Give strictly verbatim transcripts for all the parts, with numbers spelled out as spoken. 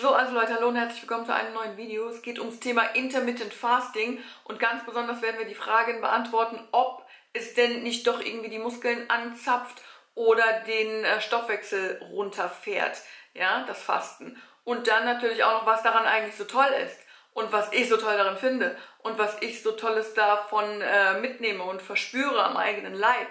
So, also Leute, hallo und herzlich willkommen zu einem neuen Video. Es geht ums Thema Intermittent Fasting und ganz besonders werden wir die Fragen beantworten, ob es denn nicht doch irgendwie die Muskeln anzapft oder den Stoffwechsel runterfährt, ja, das Fasten. Und dann natürlich auch noch, was daran eigentlich so toll ist und was ich so toll daran finde und was ich so Tolles davon äh, mitnehme und verspüre am eigenen Leib.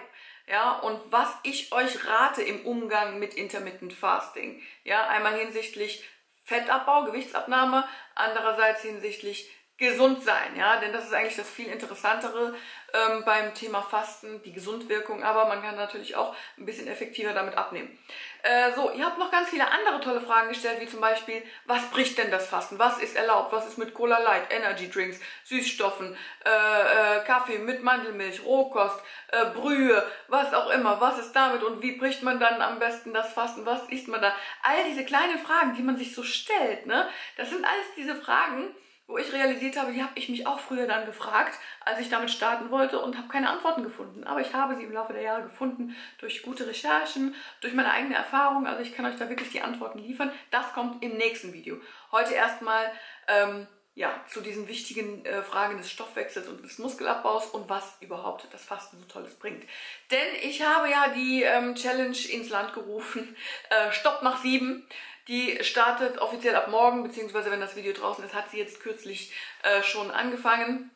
Ja, und was ich euch rate im Umgang mit Intermittent Fasting. Ja, einmal hinsichtlich Fettabbau, Gewichtsabnahme, andererseits hinsichtlich gesund sein. Ja, denn das ist eigentlich das viel Interessantere ähm, beim Thema Fasten, die Gesundwirkung. Aber man kann natürlich auch ein bisschen effektiver damit abnehmen. Äh, so, ihr habt noch ganz viele andere tolle Fragen gestellt, wie zum Beispiel, was bricht denn das Fasten? Was ist erlaubt? Was ist mit Cola Light, Energy Drinks, Süßstoffen, äh, äh, Kaffee mit Mandelmilch, Rohkost, äh, Brühe, was auch immer. Was ist damit und wie bricht man dann am besten das Fasten? Was isst man da? All diese kleinen Fragen, die man sich so stellt, ne? Das sind alles diese Fragen, wo ich realisiert habe, die habe ich mich auch früher dann gefragt, als ich damit starten wollte und habe keine Antworten gefunden. Aber ich habe sie im Laufe der Jahre gefunden, durch gute Recherchen, durch meine eigene Erfahrung. Also ich kann euch da wirklich die Antworten liefern. Das kommt im nächsten Video. Heute erstmal ähm, ja, zu diesen wichtigen äh, Fragen des Stoffwechsels und des Muskelabbaus und was überhaupt das Fasten so Tolles bringt. Denn ich habe ja die ähm, Challenge ins Land gerufen, äh, Stopp nach sieben. Die startet offiziell ab morgen, beziehungsweise wenn das Video draußen ist, hat sie jetzt kürzlich äh, schon angefangen.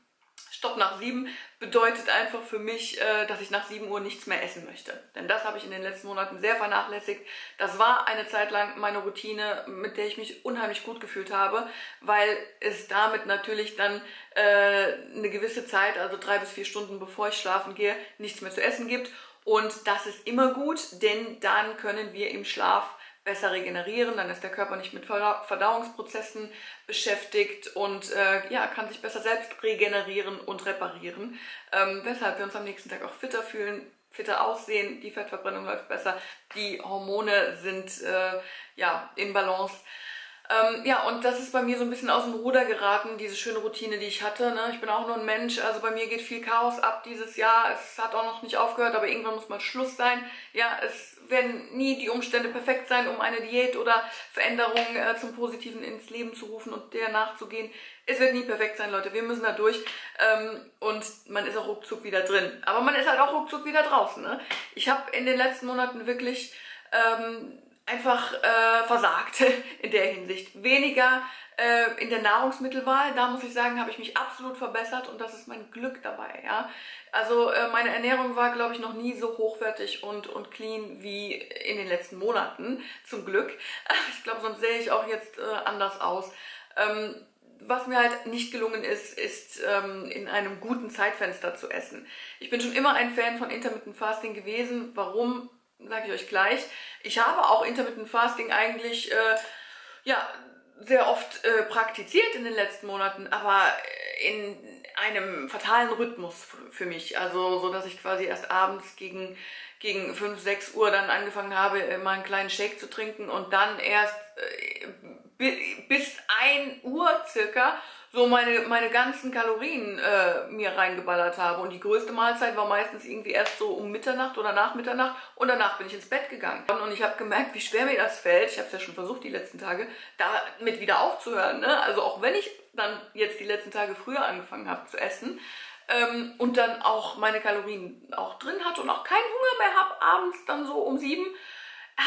Stopp nach sieben bedeutet einfach für mich, äh, dass ich nach sieben Uhr nichts mehr essen möchte. Denn das habe ich in den letzten Monaten sehr vernachlässigt. Das war eine Zeit lang meine Routine, mit der ich mich unheimlich gut gefühlt habe, weil es damit natürlich dann äh, eine gewisse Zeit, also drei bis vier Stunden bevor ich schlafen gehe, nichts mehr zu essen gibt. Und das ist immer gut, denn dann können wir im Schlaf besser regenerieren, dann ist der Körper nicht mit Verdauungsprozessen beschäftigt und äh, ja, kann sich besser selbst regenerieren und reparieren, ähm, weshalb wir uns am nächsten Tag auch fitter fühlen, fitter aussehen, die Fettverbrennung läuft besser, die Hormone sind äh, ja, in Balance. Ähm, ja, und das ist bei mir so ein bisschen aus dem Ruder geraten, diese schöne Routine, die ich hatte. Ne? Ich bin auch nur ein Mensch, also bei mir geht viel Chaos ab dieses Jahr. Es hat auch noch nicht aufgehört, aber irgendwann muss mal Schluss sein. Ja, es werden nie die Umstände perfekt sein, um eine Diät oder Veränderung äh, zum Positiven ins Leben zu rufen und der nachzugehen. Es wird nie perfekt sein, Leute. Wir müssen da durch ähm, und man ist auch ruckzuck wieder drin. Aber man ist halt auch ruckzuck wieder draußen. Ne? Ich habe in den letzten Monaten wirklich Ähm, einfach äh, versagt in der Hinsicht. Weniger äh, in der Nahrungsmittelwahl, da muss ich sagen, habe ich mich absolut verbessert und das ist mein Glück dabei. Ja? Also äh, meine Ernährung war, glaube ich, noch nie so hochwertig und, und clean wie in den letzten Monaten, zum Glück. Ich glaube, sonst sehe ich auch jetzt äh, anders aus. Ähm, Was mir halt nicht gelungen ist, ist ähm, in einem guten Zeitfenster zu essen. Ich bin schon immer ein Fan von Intermittent Fasting gewesen. Warum? Sage ich euch gleich. Ich habe auch Intermittent Fasting eigentlich äh, ja, sehr oft äh, praktiziert in den letzten Monaten, aber in einem fatalen Rhythmus für mich. Also so, dass ich quasi erst abends gegen, gegen fünf, sechs Uhr dann angefangen habe, mal einen kleinen Shake zu trinken und dann erst äh, bis ein Uhr circa so meine, meine ganzen Kalorien äh, mir reingeballert habe. Und die größte Mahlzeit war meistens irgendwie erst so um Mitternacht oder nach Mitternacht und danach bin ich ins Bett gegangen. Und ich habe gemerkt, wie schwer mir das fällt, ich habe es ja schon versucht die letzten Tage, damit wieder aufzuhören. Ne? Also auch wenn ich dann jetzt die letzten Tage früher angefangen habe zu essen ähm, und dann auch meine Kalorien auch drin hatte und auch keinen Hunger mehr habe, abends dann so um sieben,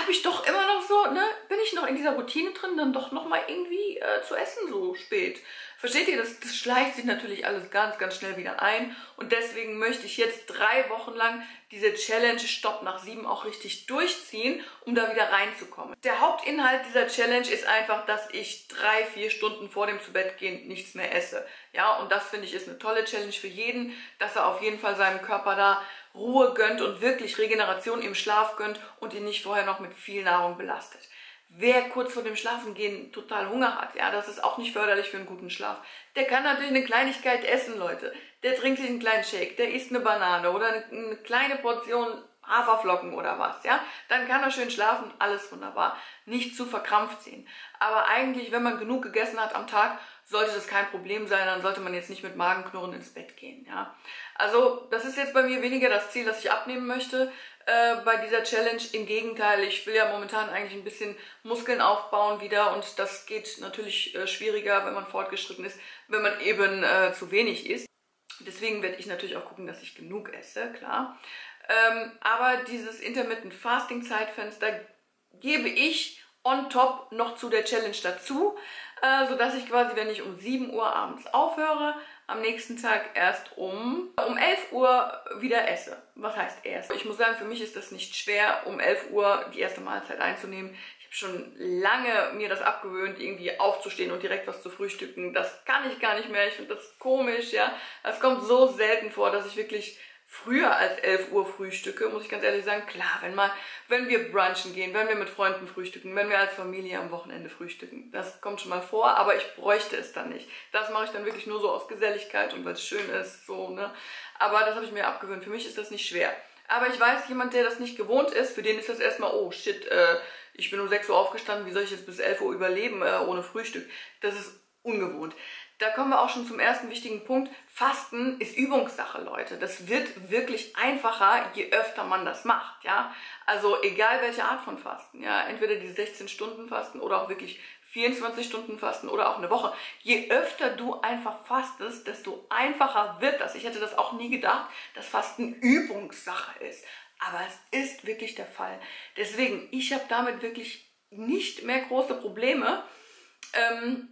habe ich doch immer noch so, ne, bin ich noch in dieser Routine drin, dann doch nochmal irgendwie äh, zu essen so spät. Versteht ihr, das, das schleicht sich natürlich alles ganz, ganz schnell wieder ein und deswegen möchte ich jetzt drei Wochen lang diese Challenge Stopp nach sieben auch richtig durchziehen, um da wieder reinzukommen. Der Hauptinhalt dieser Challenge ist einfach, dass ich drei, vier Stunden vor dem Zubettgehen nichts mehr esse. Ja, und das finde ich ist eine tolle Challenge für jeden, dass er auf jeden Fall seinem Körper da Ruhe gönnt und wirklich Regeneration im Schlaf gönnt und ihn nicht vorher noch mit viel Nahrung belastet. Wer kurz vor dem Schlafengehen total Hunger hat, ja, das ist auch nicht förderlich für einen guten Schlaf. Der kann natürlich eine Kleinigkeit essen, Leute. Der trinkt sich einen kleinen Shake, der isst eine Banane oder eine kleine Portion Haferflocken oder was, ja, dann kann er schön schlafen, alles wunderbar, nicht zu verkrampft sehen. Aber eigentlich, wenn man genug gegessen hat am Tag, sollte das kein Problem sein, dann sollte man jetzt nicht mit Magenknurren ins Bett gehen, ja. Also das ist jetzt bei mir weniger das Ziel, dass ich abnehmen möchte äh, bei dieser Challenge, im Gegenteil, ich will ja momentan eigentlich ein bisschen Muskeln aufbauen wieder und das geht natürlich äh, schwieriger, wenn man fortgeschritten ist, wenn man eben äh, zu wenig isst. Deswegen werde ich natürlich auch gucken, dass ich genug esse, klar. Ähm, aber dieses Intermittent Fasting Zeitfenster gebe ich on top noch zu der Challenge dazu, äh, sodass ich quasi, wenn ich um sieben Uhr abends aufhöre, am nächsten Tag erst um, um elf Uhr wieder esse. Was heißt erst? Ich muss sagen, für mich ist das nicht schwer, um elf Uhr die erste Mahlzeit einzunehmen. Ich habe schon lange mir das abgewöhnt, irgendwie aufzustehen und direkt was zu frühstücken. Das kann ich gar nicht mehr. Ich finde das komisch, ja. Das kommt so selten vor, dass ich wirklich früher als elf Uhr frühstücke, muss ich ganz ehrlich sagen. Klar, wenn mal, wenn wir brunchen gehen, wenn wir mit Freunden frühstücken, wenn wir als Familie am Wochenende frühstücken, das kommt schon mal vor, aber ich bräuchte es dann nicht. Das mache ich dann wirklich nur so aus Geselligkeit und weil es schön ist, so, ne. Aber das habe ich mir abgewöhnt. Für mich ist das nicht schwer. Aber ich weiß, jemand, der das nicht gewohnt ist, für den ist das erstmal, oh shit, äh, ich bin um sechs Uhr aufgestanden, wie soll ich jetzt bis elf Uhr überleben äh, ohne Frühstück? Das ist ungewohnt. Da kommen wir auch schon zum ersten wichtigen Punkt. Fasten ist Übungssache, Leute. Das wird wirklich einfacher, je öfter man das macht, ja. Also egal welche Art von Fasten, ja. Entweder die sechzehn Stunden Fasten oder auch wirklich vierundzwanzig Stunden Fasten oder auch eine Woche. Je öfter du einfach fastest, desto einfacher wird das. Ich hätte das auch nie gedacht, dass Fasten Übungssache ist. Aber es ist wirklich der Fall. Deswegen, ich habe damit wirklich nicht mehr große Probleme. Ähm,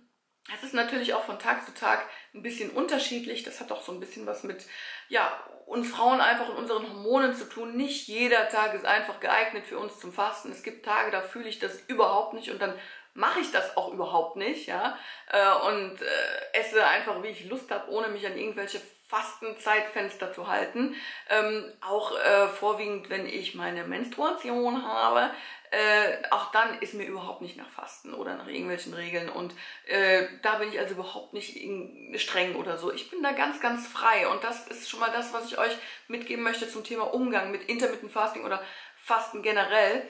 Es ist natürlich auch von Tag zu Tag ein bisschen unterschiedlich. Das hat auch so ein bisschen was mit, ja, uns Frauen einfach und unseren Hormonen zu tun. Nicht jeder Tag ist einfach geeignet für uns zum Fasten. Es gibt Tage, da fühle ich das überhaupt nicht und dann mache ich das auch überhaupt nicht, ja, und äh, esse einfach, wie ich Lust habe, ohne mich an irgendwelche Fastenzeitfenster zu halten. Ähm, auch äh, vorwiegend, wenn ich meine Menstruation habe, äh, auch dann ist mir überhaupt nicht nach Fasten oder nach irgendwelchen Regeln und äh, da bin ich also überhaupt nicht streng oder so. Ich bin da ganz, ganz frei und das ist schon mal das, was ich euch mitgeben möchte zum Thema Umgang mit Intermittent Fasting oder Fasten generell.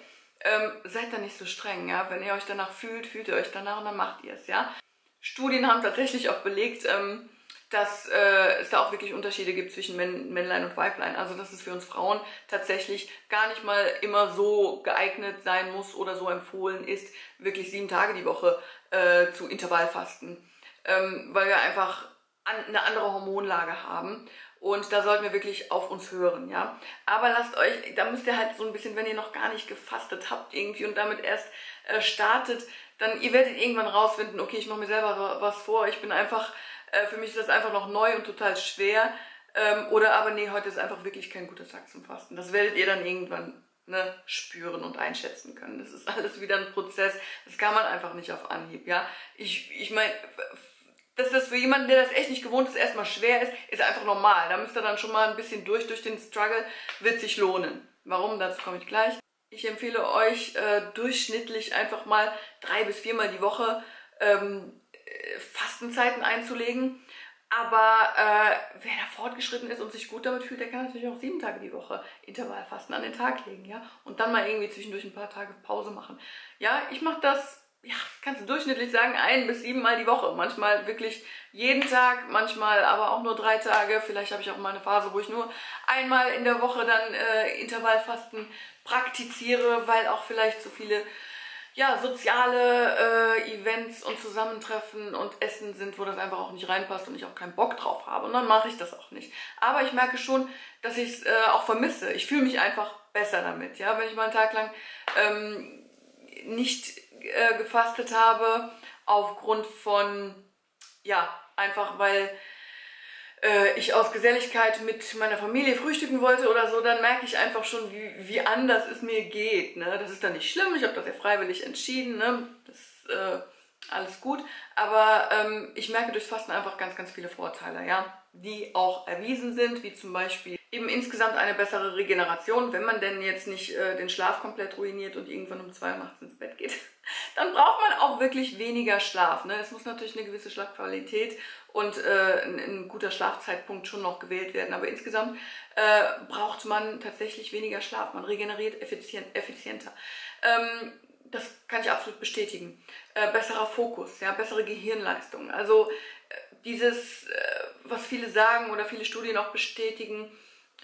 Ähm, seid da nicht so streng, ja? Wenn ihr euch danach fühlt, fühlt ihr euch danach und dann macht ihr es, ja? Studien haben tatsächlich auch belegt, ähm, dass äh, es da auch wirklich Unterschiede gibt zwischen Män Männlein und Weiblein. Also dass es für uns Frauen tatsächlich gar nicht mal immer so geeignet sein muss oder so empfohlen ist, wirklich sieben Tage die Woche äh, zu Intervallfasten, ähm, weil wir einfach an eine andere Hormonlage haben. Und da sollten wir wirklich auf uns hören, ja. Aber lasst euch, da müsst ihr halt so ein bisschen, wenn ihr noch gar nicht gefastet habt irgendwie und damit erst äh, startet, dann ihr werdet irgendwann rausfinden, okay, ich mache mir selber was vor, ich bin einfach, äh, für mich ist das einfach noch neu und total schwer. Ähm, oder aber nee, heute ist einfach wirklich kein guter Tag zum Fasten. Das werdet ihr dann irgendwann, ne, spüren und einschätzen können. Das ist alles wieder ein Prozess, das kann man einfach nicht auf Anhieb, ja. Ich, ich meine, dass das für jemanden, der das echt nicht gewohnt ist, erstmal schwer ist, ist einfach normal. Da müsst ihr dann schon mal ein bisschen durch, durch den Struggle, wird sich lohnen. Warum, dazu komme ich gleich. Ich empfehle euch äh, durchschnittlich einfach mal drei bis viermal die Woche ähm, Fastenzeiten einzulegen. Aber äh, wer da fortgeschritten ist und sich gut damit fühlt, der kann natürlich auch sieben Tage die Woche Intervallfasten an den Tag legen, ja. Und dann mal irgendwie zwischendurch ein paar Tage Pause machen. Ja, ich mache das. Ja, kannst du durchschnittlich sagen, ein bis sieben Mal die Woche. Manchmal wirklich jeden Tag, manchmal aber auch nur drei Tage. Vielleicht habe ich auch mal eine Phase, wo ich nur einmal in der Woche dann äh, Intervallfasten praktiziere, weil auch vielleicht so viele, ja, soziale äh, Events und Zusammentreffen und Essen sind, wo das einfach auch nicht reinpasst und ich auch keinen Bock drauf habe. Und dann mache ich das auch nicht. Aber ich merke schon, dass ich es äh, auch vermisse. Ich fühle mich einfach besser damit, ja, wenn ich mal einen Tag lang ähm, nicht äh, gefastet habe, aufgrund von, ja, einfach weil äh, ich aus Geselligkeit mit meiner Familie frühstücken wollte oder so, dann merke ich einfach schon, wie, wie anders es mir geht, ne? Das ist dann nicht schlimm, ich habe das ja freiwillig entschieden, ne? Das äh, alles gut. Aber ähm, ich merke durch Fasten einfach ganz, ganz viele Vorteile, ja, die auch erwiesen sind, wie zum Beispiel eben insgesamt eine bessere Regeneration, wenn man denn jetzt nicht äh, den Schlaf komplett ruiniert und irgendwann um zwei Uhr nachts ins Bett geht. Dann braucht man auch wirklich weniger Schlaf, ne? Es muss natürlich eine gewisse Schlafqualität und äh, ein, ein guter Schlafzeitpunkt schon noch gewählt werden. Aber insgesamt äh, braucht man tatsächlich weniger Schlaf. Man regeneriert effizient, effizienter. Ähm, das kann ich absolut bestätigen. Äh, besserer Fokus, ja, bessere Gehirnleistung. Also äh, dieses, äh, was viele sagen oder viele Studien auch bestätigen,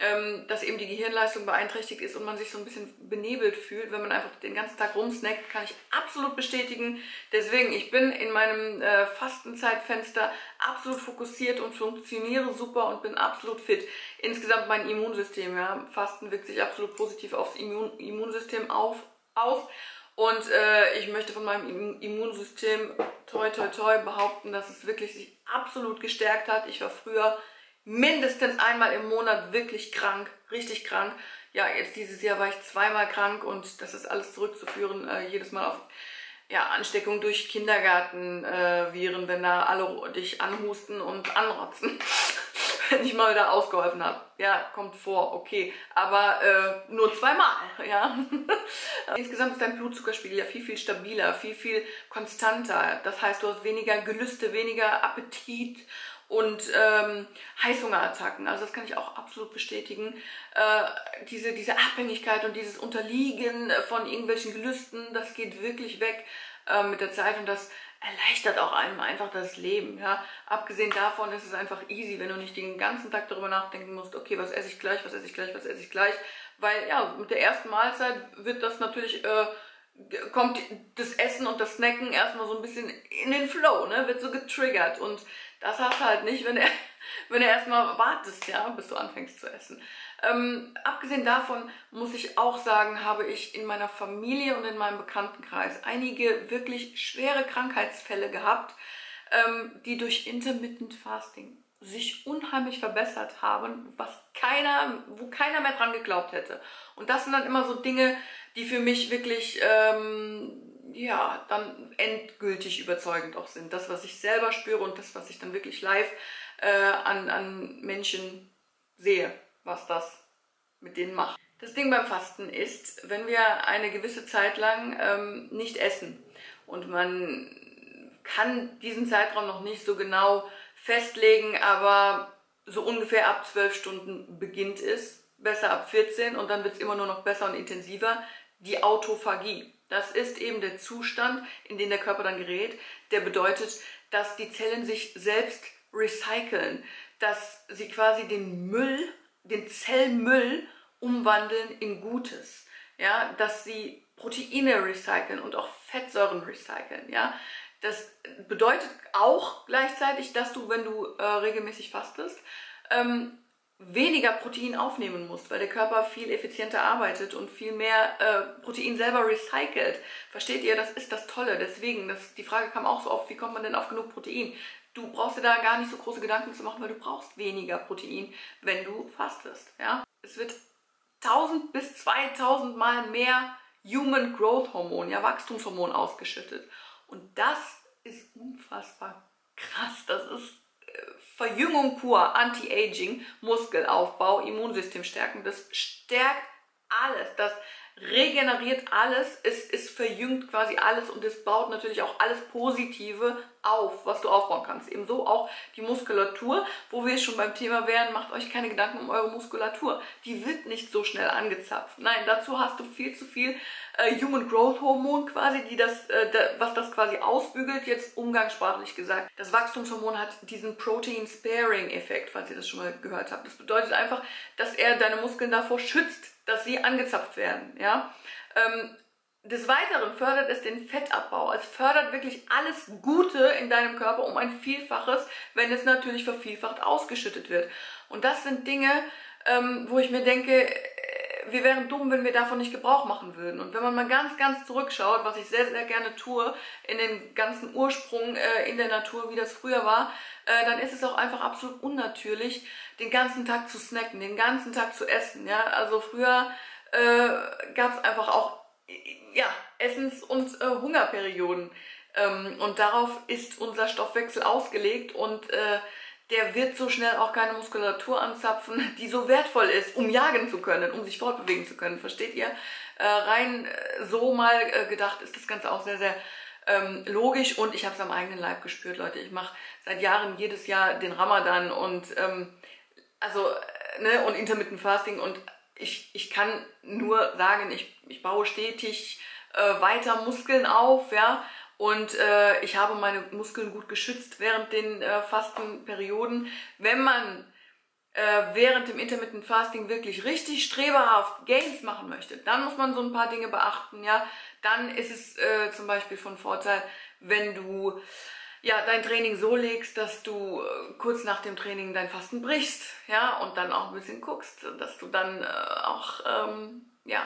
ähm, dass eben die Gehirnleistung beeinträchtigt ist und man sich so ein bisschen benebelt fühlt, wenn man einfach den ganzen Tag rumsnackt, kann ich absolut bestätigen. Deswegen, ich bin in meinem äh, Fastenzeitfenster absolut fokussiert und funktioniere super und bin absolut fit. Insgesamt mein Immunsystem, ja, Fasten wirkt sich absolut positiv aufs Immun Immunsystem auf, auf. Und äh, ich möchte von meinem Immunsystem toi toi toi behaupten, dass es wirklich sich absolut gestärkt hat. Ich war früher mindestens einmal im Monat wirklich krank, richtig krank. Ja, jetzt dieses Jahr war ich zweimal krank und das ist alles zurückzuführen, äh, jedes Mal auf ja, Ansteckung durch Kindergartenviren, äh, wenn da alle dich anhusten und anrotzen, wenn ich mal wieder ausgeholfen habe. Ja, kommt vor, okay. Aber äh, nur zweimal, ja. Insgesamt ist dein Blutzuckerspiegel ja viel, viel stabiler, viel, viel konstanter. Das heißt, du hast weniger Gelüste, weniger Appetit und ähm, Heißhungerattacken. Also das kann ich auch absolut bestätigen. Äh, diese, diese Abhängigkeit und dieses Unterliegen von irgendwelchen Gelüsten, das geht wirklich weg äh, mit der Zeit und das erleichtert auch einem einfach das Leben. Ja? Abgesehen davon ist es einfach easy, wenn du nicht den ganzen Tag darüber nachdenken musst, okay, was esse ich gleich, was esse ich gleich, was esse ich gleich. Weil ja, mit der ersten Mahlzeit wird das natürlich, äh, kommt das Essen und das Snacken erstmal so ein bisschen in den Flow, ne? Wird so getriggert. Und das hast du halt nicht, wenn du, wenn du erstmal wartest, ja, bis du anfängst zu essen. Ähm, abgesehen davon muss ich auch sagen, habe ich in meiner Familie und in meinem Bekanntenkreis einige wirklich schwere Krankheitsfälle gehabt, ähm, die durch Intermittent Fasting sich unheimlich verbessert haben, was keiner, wo keiner mehr dran geglaubt hätte. Und das sind dann immer so Dinge, die für mich wirklich ähm, ja, dann endgültig überzeugend auch sind. Das, was ich selber spüre und das, was ich dann wirklich live äh, an, an Menschen sehe, was das mit denen macht. Das Ding beim Fasten ist, wenn wir eine gewisse Zeit lang ähm, nicht essen und man kann diesen Zeitraum noch nicht so genau festlegen, aber so ungefähr ab zwölf Stunden beginnt es, besser ab vierzehn und dann wird es immer nur noch besser und intensiver, die Autophagie. Das ist eben der Zustand, in den der Körper dann gerät, der bedeutet, dass die Zellen sich selbst recyceln, dass sie quasi den Müll, den Zellmüll umwandeln in Gutes, ja, dass sie Proteine recyceln und auch Fettsäuren recyceln, ja. Das bedeutet auch gleichzeitig, dass du, wenn du äh, regelmäßig fastest, ähm, weniger Protein aufnehmen musst, weil der Körper viel effizienter arbeitet und viel mehr äh, Protein selber recycelt. Versteht ihr? Das ist das Tolle. Deswegen, das, die Frage kam auch so oft, wie kommt man denn auf genug Protein? Du brauchst dir da gar nicht so große Gedanken zu machen, weil du brauchst weniger Protein, wenn du fastest. Ja? Es wird tausend bis zweitausend Mal mehr Human Growth Hormon, ja, Wachstumshormon ausgeschüttet. Und das ist unfassbar krass. Das ist Verjüngung pur, Anti-Aging, Muskelaufbau, Immunsystem stärken. Das stärkt alles, das regeneriert alles, es, es verjüngt quasi alles und es baut natürlich auch alles Positive auf, was du aufbauen kannst. Ebenso auch die Muskulatur, wo wir schon beim Thema wären, macht euch keine Gedanken um eure Muskulatur. Die wird nicht so schnell angezapft. Nein, dazu hast du viel zu viel äh, Human Growth Hormon quasi, die das, äh, da, was das quasi ausbügelt, jetzt umgangssprachlich gesagt. Das Wachstumshormon hat diesen Protein-Sparing-Effekt, falls ihr das schon mal gehört habt. Das bedeutet einfach, dass er deine Muskeln davor schützt, dass sie angezapft werden, ja. Ähm, des Weiteren fördert es den Fettabbau. Es fördert wirklich alles Gute in deinem Körper um ein Vielfaches, wenn es natürlich vervielfacht ausgeschüttet wird. Und das sind Dinge, ähm, wo ich mir denke, wir wären dumm, wenn wir davon nicht Gebrauch machen würden. Und wenn man mal ganz, ganz zurückschaut, was ich sehr, sehr gerne tue, in den ganzen Ursprung äh, in der Natur, wie das früher war, äh, dann ist es auch einfach absolut unnatürlich, den ganzen Tag zu snacken, den ganzen Tag zu essen. Ja? Also früher äh, gab es einfach auch ja, Essens- und äh, Hungerperioden. Ähm, und darauf ist unser Stoffwechsel ausgelegt und äh, der wird so schnell auch keine Muskulatur anzapfen, die so wertvoll ist, um jagen zu können, um sich fortbewegen zu können. Versteht ihr? Äh, rein so mal äh, gedacht ist das Ganze auch sehr, sehr ähm, logisch und ich habe es am eigenen Leib gespürt, Leute. Ich mache seit Jahren jedes Jahr den Ramadan und, ähm, also, ne, und Intermittent Fasting und ich, ich kann nur sagen, ich, ich baue stetig äh, weiter Muskeln auf, ja. Und äh, ich habe meine Muskeln gut geschützt während den äh, Fastenperioden. Wenn man äh, während dem Intermittent Fasting wirklich richtig streberhaft Gains machen möchte, dann muss man so ein paar Dinge beachten. Ja? Dann ist es äh, zum Beispiel von Vorteil, wenn du ja, dein Training so legst, dass du äh, kurz nach dem Training dein Fasten brichst, ja? Und dann auch ein bisschen guckst, dass du dann äh, auch... Ähm, ja,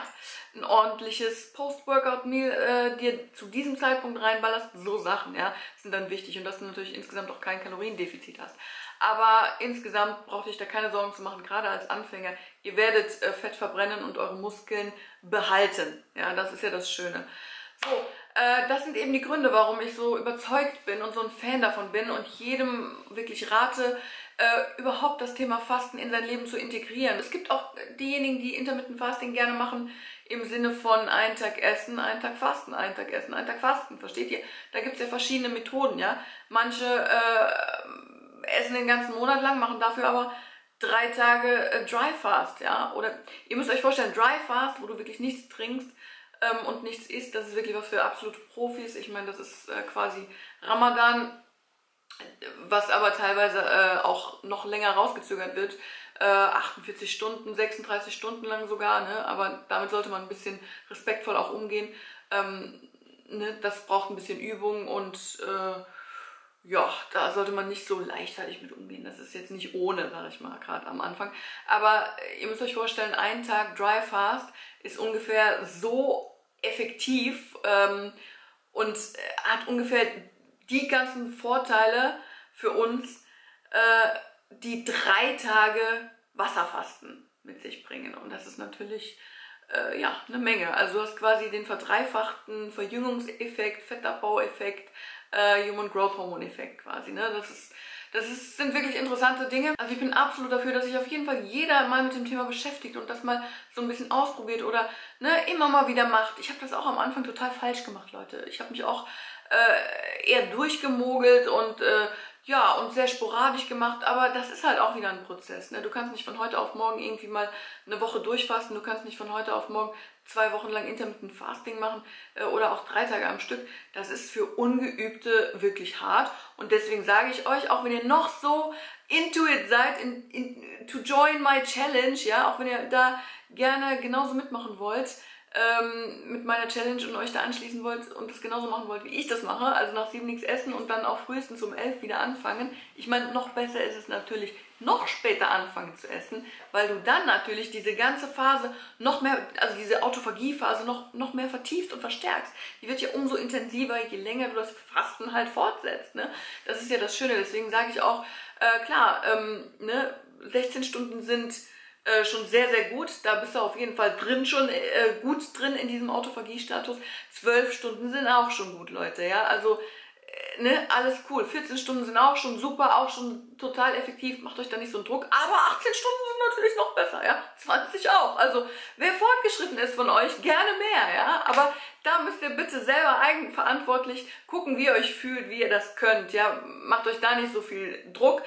ein ordentliches Post-Workout-Meal äh, dir zu diesem Zeitpunkt reinballerst, so Sachen, ja, sind dann wichtig und dass du natürlich insgesamt auch kein Kaloriendefizit hast. Aber insgesamt braucht ihr euch da keine Sorgen zu machen, gerade als Anfänger. Ihr werdet äh, Fett verbrennen und eure Muskeln behalten, ja, das ist ja das Schöne. So, äh, das sind eben die Gründe, warum ich so überzeugt bin und so ein Fan davon bin und jedem wirklich rate, Äh, überhaupt das Thema Fasten in sein Leben zu integrieren. Es gibt auch diejenigen, die Intermittent Fasting gerne machen, im Sinne von einen Tag essen, einen Tag fasten, einen Tag essen, einen Tag fasten. Versteht ihr? Da gibt es ja verschiedene Methoden, ja. Manche äh, essen den ganzen Monat lang, machen dafür aber drei Tage äh, Dry Fast, ja. Oder ihr müsst euch vorstellen, Dry Fast, wo du wirklich nichts trinkst ähm, und nichts isst, das ist wirklich was für absolute Profis. Ich meine, das ist äh, quasi Ramadan, was aber teilweise äh, auch noch länger rausgezögert wird, äh, achtundvierzig Stunden, sechsunddreißig Stunden lang sogar, ne? Aber damit sollte man ein bisschen respektvoll auch umgehen. Ähm, ne? Das braucht ein bisschen Übung und äh, ja, da sollte man nicht so leichtfertig mit umgehen. Das ist jetzt nicht ohne, sage ich mal, gerade am Anfang. Aber ihr müsst euch vorstellen, ein Tag Dry Fast ist ungefähr so effektiv ähm, und hat ungefähr die ganzen Vorteile für uns, äh, die drei Tage Wasserfasten mit sich bringen. Und das ist natürlich äh, ja, eine Menge. Also du hast quasi den verdreifachten Verjüngungseffekt, Fettabbaueffekt, äh, Human Growth Hormone Effekt quasi. Ne? Das ist, das ist, sind wirklich interessante Dinge. Also ich bin absolut dafür, dass sich auf jeden Fall jeder mal mit dem Thema beschäftigt und das mal so ein bisschen ausprobiert oder ne, immer mal wieder macht. Ich habe das auch am Anfang total falsch gemacht, Leute. Ich habe mich auch eher durchgemogelt und äh, ja, und sehr sporadisch gemacht, aber das ist halt auch wieder ein Prozess, ne? Du kannst nicht von heute auf morgen irgendwie mal eine Woche durchfasten, du kannst nicht von heute auf morgen zwei Wochen lang Intermittent Fasting machen äh, oder auch drei Tage am Stück. Das ist für Ungeübte wirklich hart und deswegen sage ich euch, auch wenn ihr noch so into it seid, in, in, to join my challenge, ja, auch wenn ihr da gerne genauso mitmachen wollt, mit meiner Challenge und euch da anschließen wollt und das genauso machen wollt, wie ich das mache, also nach sieben nichts essen und dann auch frühestens um elf wieder anfangen. Ich meine, noch besser ist es natürlich, noch später anfangen zu essen, weil du dann natürlich diese ganze Phase noch mehr, also diese Autophagie-Phase noch, noch mehr vertiefst und verstärkst. Die wird ja umso intensiver, je länger du das Fasten halt fortsetzt. Ne? Das ist ja das Schöne, deswegen sage ich auch, äh, klar, ähm, ne, sechzehn Stunden sind Äh, schon sehr, sehr gut. Da bist du auf jeden Fall drin schon äh, gut drin in diesem Autophagie-Status. Zwölf Stunden sind auch schon gut, Leute. Ja, also äh, ne, alles cool. vierzehn Stunden sind auch schon super, auch schon total effektiv. Macht euch da nicht so einen Druck. Aber achtzehn Stunden sind natürlich noch besser, ja. zwanzig auch. Also wer fortgeschritten ist von euch, gerne mehr, ja. Aber da müsst ihr bitte selber eigenverantwortlich gucken, wie ihr euch fühlt, wie ihr das könnt, ja. Macht euch da nicht so viel Druck.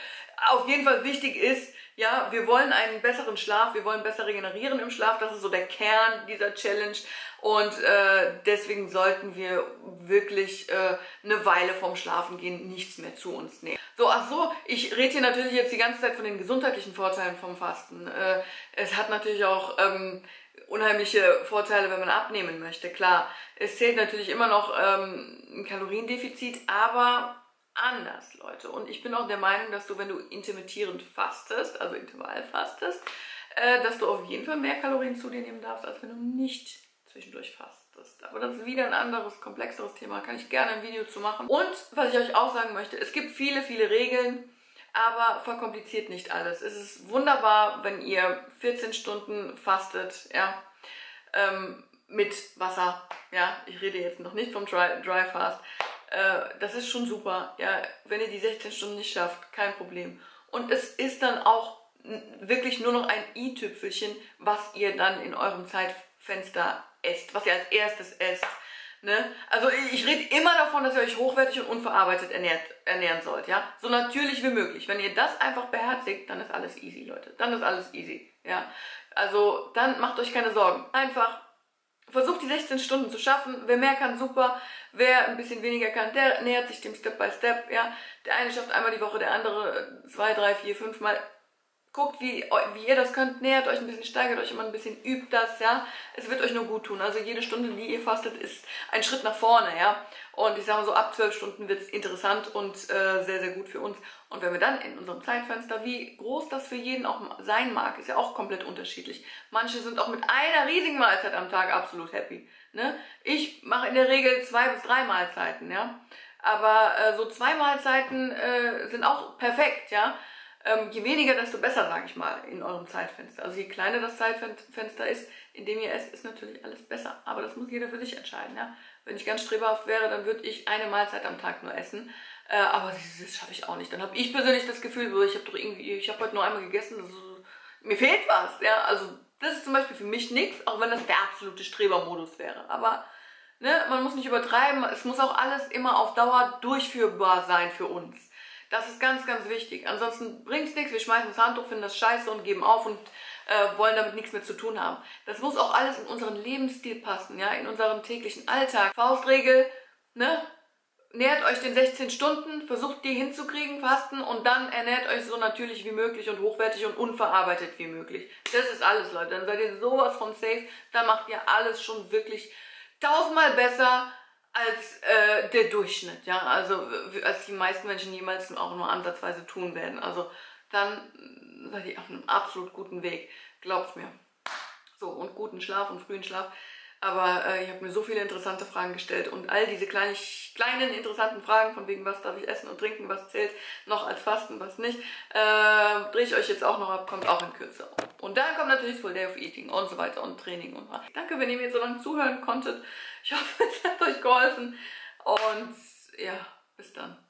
Auf jeden Fall wichtig ist, ja, wir wollen einen besseren Schlaf, wir wollen besser regenerieren im Schlaf, das ist so der Kern dieser Challenge und äh, deswegen sollten wir wirklich äh, eine Weile vorm Schlafen gehen, nichts mehr zu uns nehmen. So, ach so, ich rede hier natürlich jetzt die ganze Zeit von den gesundheitlichen Vorteilen vom Fasten. Äh, es hat natürlich auch ähm, unheimliche Vorteile, wenn man abnehmen möchte, klar. Es zählt natürlich immer noch ähm, ein Kaloriendefizit, aber anders, Leute. Und ich bin auch der Meinung, dass du, wenn du intermittierend fastest, also Intervall fastest, äh, dass du auf jeden Fall mehr Kalorien zu dir nehmen darfst, als wenn du nicht zwischendurch fastest. Aber das ist wieder ein anderes, komplexeres Thema. Kann ich gerne ein Video zu machen. Und was ich euch auch sagen möchte, es gibt viele, viele Regeln, aber verkompliziert nicht alles. Es ist wunderbar, wenn ihr vierzehn Stunden fastet, ja, ähm, mit Wasser. Ja, ich rede jetzt noch nicht vom Dry, Dry Fast. äh, das ist schon super. Ja, wenn ihr die sechzehn Stunden nicht schafft, kein Problem. Und es ist dann auch wirklich nur noch ein i-Tüpfelchen, was ihr dann in eurem Zeitfenster esst, was ihr als erstes esst. Ne? Also ich rede immer davon, dass ihr euch hochwertig und unverarbeitet ernährt, ernähren sollt, ja? So natürlich wie möglich. Wenn ihr das einfach beherzigt, dann ist alles easy, Leute. Dann ist alles easy, ja? Also dann macht euch keine Sorgen. Einfach versucht die sechzehn Stunden zu schaffen. Wer mehr kann, super. Wer ein bisschen weniger kann, der nähert sich dem Step by Step, ja? Der eine schafft einmal die Woche, der andere zwei, drei, vier, fünf Mal. Guckt, wie, wie ihr das könnt, nähert euch ein bisschen, steigert euch immer ein bisschen, übt das, ja. Es wird euch nur gut tun. Also jede Stunde, die ihr fastet, ist ein Schritt nach vorne, ja. Und ich sage mal so, ab zwölf Stunden wird es interessant und äh, sehr, sehr gut für uns. Und wenn wir dann in unserem Zeitfenster, wie groß das für jeden auch sein mag, ist ja auch komplett unterschiedlich. Manche sind auch mit einer riesigen Mahlzeit am Tag absolut happy, ne. Ich mache in der Regel zwei bis drei Mahlzeiten, ja. Aber äh, so zwei Mahlzeiten äh, sind auch perfekt, ja. Ähm, je weniger, desto besser, sage ich mal, in eurem Zeitfenster. Also je kleiner das Zeitfenster ist, in dem ihr esst, ist natürlich alles besser. Aber das muss jeder für sich entscheiden. Ja? Wenn ich ganz streberhaft wäre, dann würde ich eine Mahlzeit am Tag nur essen. Äh, aber das, das schaffe ich auch nicht. Dann habe ich persönlich das Gefühl, so, ich habe doch irgendwie, ich habe heute nur einmal gegessen, also, mir fehlt was. Ja? Also das ist zum Beispiel für mich nichts, auch wenn das der absolute Strebermodus wäre. Aber ne, man muss nicht übertreiben. Es muss auch alles immer auf Dauer durchführbar sein für uns. Das ist ganz, ganz wichtig. Ansonsten bringt es nichts, wir schmeißen das Handtuch, finden das scheiße und geben auf und äh, wollen damit nichts mehr zu tun haben. Das muss auch alles in unseren Lebensstil passen, ja, in unseren täglichen Alltag. Faustregel, ne? Nährt euch den sechzehn Stunden, versucht die hinzukriegen, fasten und dann ernährt euch so natürlich wie möglich und hochwertig und unverarbeitet wie möglich. Das ist alles, Leute. Dann seid ihr sowas von safe, dann macht ihr alles schon wirklich tausendmal besser als äh, der Durchschnitt, ja, also als die meisten Menschen jemals auch nur ansatzweise tun werden. Also dann seid ihr auf einem absolut guten Weg, glaubt mir. So, und guten Schlaf und frühen Schlaf. Aber äh, ihr habt mir so viele interessante Fragen gestellt und all diese kleinen, kleinen interessanten Fragen, von wegen was darf ich essen und trinken, was zählt noch als Fasten, was nicht, äh, drehe ich euch jetzt auch noch ab, kommt auch in Kürze. Und dann kommt natürlich Full Day of Eating und so weiter und Training und was. Danke, wenn ihr mir so lange zuhören konntet. Ich hoffe, es hat euch geholfen und ja, bis dann.